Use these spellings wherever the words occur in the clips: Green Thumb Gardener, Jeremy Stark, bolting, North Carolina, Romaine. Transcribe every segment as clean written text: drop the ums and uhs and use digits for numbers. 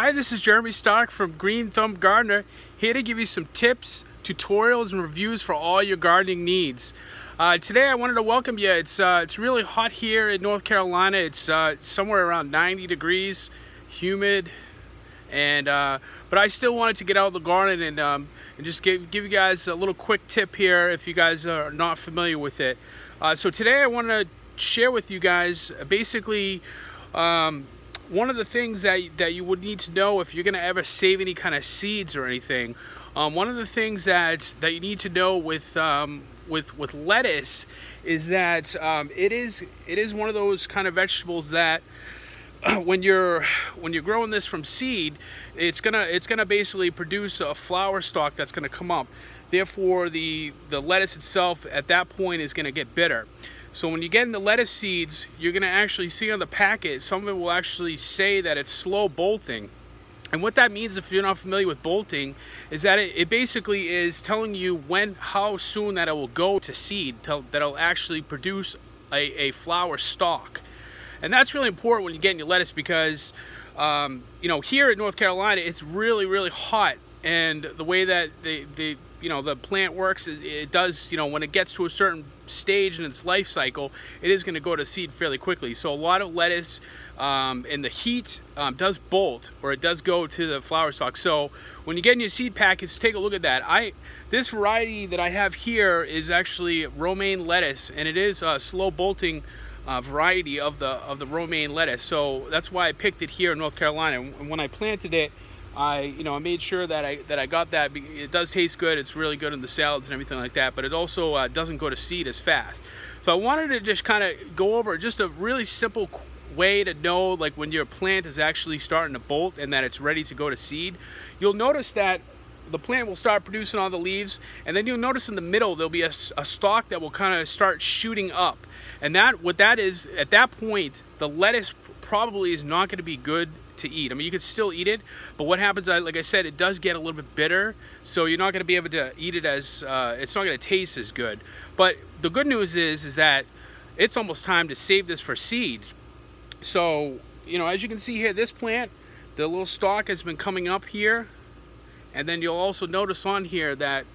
Hi, this is Jeremy Stark from Green Thumb Gardener, here to give you some tips, tutorials, and reviews for all your gardening needs. Today I wanted to welcome you. It's really hot here in North Carolina. It's somewhere around 90 degrees, humid, and but I still wanted to get out in the garden and just give you guys a little quick tip here if you guys are not familiar with it. So today I want to share with you guys basically one of the things that you would need to know if you're going to ever save any kind of seeds or anything. One of the things that you need to know with lettuce is that it is one of those kind of vegetables that when you're growing this from seed, it's gonna basically produce a flower stalk that's gonna come up. Therefore, the lettuce itself at that point is gonna get bitter. So when you get in the lettuce seeds, you're going to actually see on the packet, some of it will actually say that it's slow bolting. And what that means, if you're not familiar with bolting, is that it basically is telling you how soon that it will go to seed, that it'll actually produce a flower stalk. And that's really important when you get in your lettuce because, you know, here in North Carolina, it's really, really hot. And the way that the plant works, it does, you know, when it gets to a certain stage in its life cycle, it is going to go to seed fairly quickly. So a lot of lettuce in the heat does bolt, or it does go to the flower stalk. So when you get in your seed packets, take a look at that. This variety that I have here is actually romaine lettuce, and it is a slow bolting variety of the romaine lettuce. So that's why I picked it here in North Carolina. And when I planted it, I made sure that I got that. It does taste good. It's really good in the salads and everything like that, but it also doesn't go to seed as fast. So I wanted to just kind of go over just a really simple way to know, like, when your plant is actually starting to bolt and that it's ready to go to seed. You'll notice that the plant will start producing all the leaves, and then you'll notice in the middle there'll be a stalk that will kind of start shooting up. And what that is, at that point, the lettuce probably is not going to be good to eat. I mean, you could still eat it, but what happens, like I said, it does get a little bit bitter, so you're not going to be able to eat it as, it's not going to taste as good. But the good news is that it's almost time to save this for seeds. So, you know, as you can see here, this plant, the little stalk has been coming up here, and then you'll also notice on here that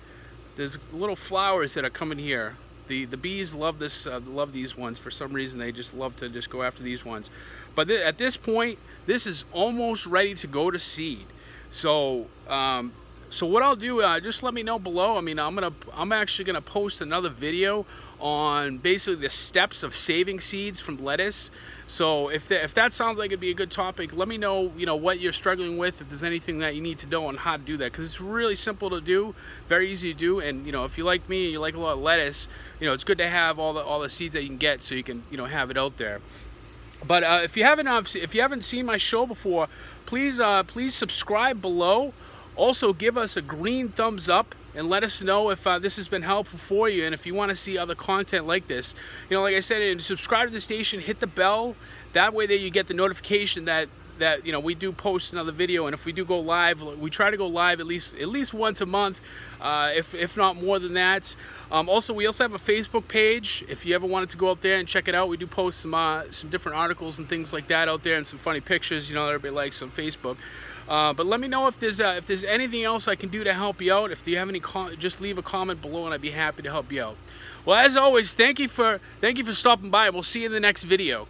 there's little flowers that are coming here. The bees love this, love these ones for some reason. They just love to just go after these ones. But at this point, this is almost ready to go to seed. So, so what I'll do, just let me know below. I mean, I'm actually gonna post another video on basically the steps of saving seeds from lettuce. So if that sounds like it'd be a good topic, let me know, you know, what you're struggling with, if there's anything that you need to know on how to do that, because it's really simple to do, very easy to do. And, you know, if you like me and you like a lot of lettuce, you know, it's good to have all the seeds that you can get, so you can, you know, have it out there. But if you haven't seen my show before, please please subscribe below. Also, give us a green thumbs up and let us know if this has been helpful for you, and if you want to see other content like this. You know, like I said, subscribe to the station, hit the bell. That way, there you get the notification that you know, we do post another video. And if we do go live, we try to go live at least once a month, if not more than that. Also, we also have a Facebook page if you ever wanted to go out there and check it out. We do post some different articles and things like that out there, and some funny pictures, you know, that everybody likes on Facebook. But let me know if there's anything else I can do to help you out. If you have any, just leave a comment below, and I'd be happy to help you out. Well, as always, thank you for stopping by. We'll see you in the next video.